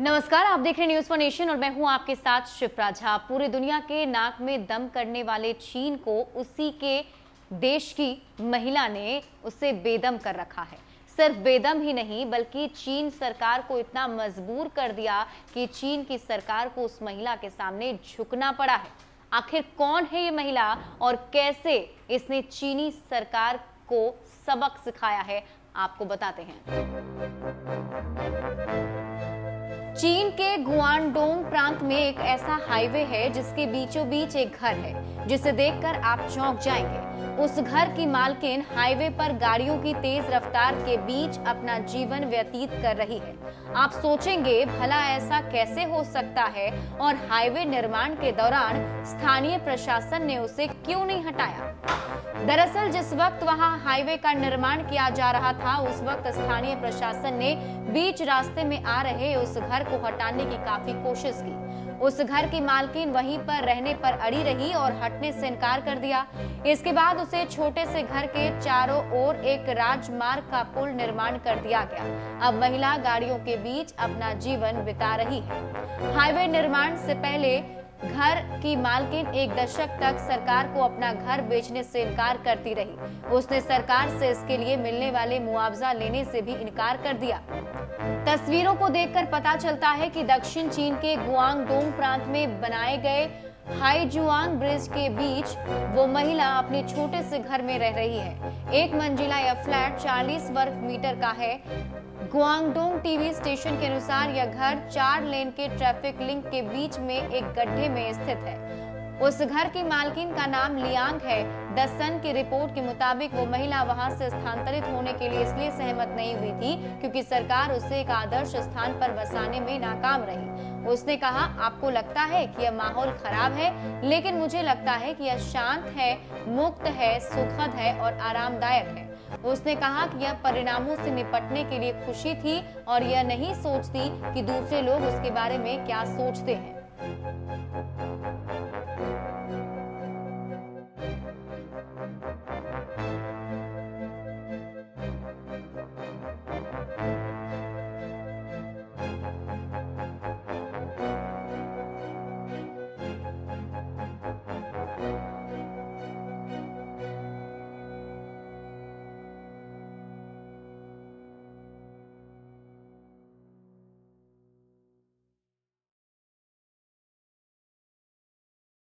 नमस्कार, आप देख रहे हैं न्यूज फॉर नेशन और मैं हूं आपके साथ शिवप्रा झा। पूरी दुनिया के नाक में दम करने वाले चीन को उसी के देश की महिला ने उसे बेदम कर रखा है। सिर्फ बेदम ही नहीं बल्कि चीन सरकार को इतना मजबूर कर दिया कि चीन की सरकार को उस महिला के सामने झुकना पड़ा है। आखिर कौन है ये महिला और कैसे इसने चीनी सरकार को सबक सिखाया है, आपको बताते हैं। चीन के गुआंगडोंग प्रांत में एक ऐसा हाईवे है जिसके बीचों बीच एक घर है जिसे देखकर आप चौंक जाएंगे। उस घर की मालकिन हाईवे पर गाड़ियों की तेज रफ्तार के बीच अपना जीवन व्यतीत कर रही है। आप सोचेंगे भला ऐसा कैसे हो सकता है और हाईवे निर्माण के दौरान स्थानीय प्रशासन ने उसे क्यों नहीं हटाया। दरअसल जिस वक्त वहाँ हाईवे का निर्माण किया जा रहा था उस वक्त स्थानीय प्रशासन ने बीच रास्ते में आ रहे उस घर को हटाने की काफी कोशिश की। उस घर की मालकिन वहीं पर रहने पर अड़ी रही और हटने से इनकार कर दिया। इसके बाद उसे छोटे से घर के चारों ओर एक राजमार्ग का पुल निर्माण कर दिया गया। अब महिला गाड़ियों के बीच अपना जीवन बिता रही है। हाईवे निर्माण से पहले घर की मालकिन एक दशक तक सरकार को अपना घर बेचने से इनकार करती रही। उसने सरकार से इसके लिए मिलने वाले मुआवजा लेने से भी इनकार कर दिया। तस्वीरों को देखकर पता चलता है कि दक्षिण चीन के गुआंगडोंग प्रांत में बनाए गए हाई जुआंग ब्रिज के बीच वो महिला अपने छोटे से घर में रह रही है। एक मंजिला यह फ्लैट 40 वर्ग मीटर का है। गुआंगडोंग टीवी स्टेशन के अनुसार यह घर 4 लेन के ट्रैफिक लिंक के बीच में एक गड्ढे में स्थित है। उस घर की मालकिन का नाम लियांग है। दसन की रिपोर्ट के मुताबिक वो महिला वहां से स्थानांतरित होने के लिए इसलिए सहमत नहीं हुई थी क्योंकि सरकार उसे एक आदर्श स्थान पर बसाने में नाकाम रही। उसने कहा, आपको लगता है कि यह माहौल खराब है, लेकिन मुझे लगता है कि यह शांत है, मुक्त है, सुखद है और आरामदायक है। उसने कहा कि यह परिणामों से निपटने के लिए खुशी थी और यह नहीं सोचती कि दूसरे लोग उसके बारे में क्या सोचते हैं।